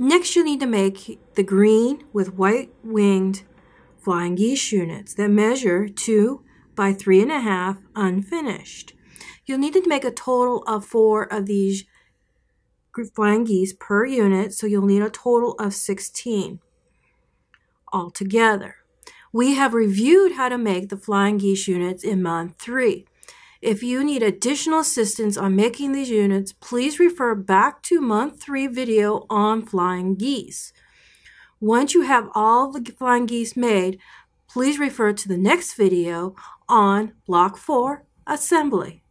Next, you'll need to make the green with white winged flying geese units that measure 2 by 3.5 unfinished. You'll need to make a total of 4 of these flying geese per unit, so you'll need a total of 16 altogether. We have reviewed how to make the flying geese units in month 3. If you need additional assistance on making these units, please refer back to month 3 video on flying geese. Once you have all the flying geese made, please refer to the next video on block 4 assembly.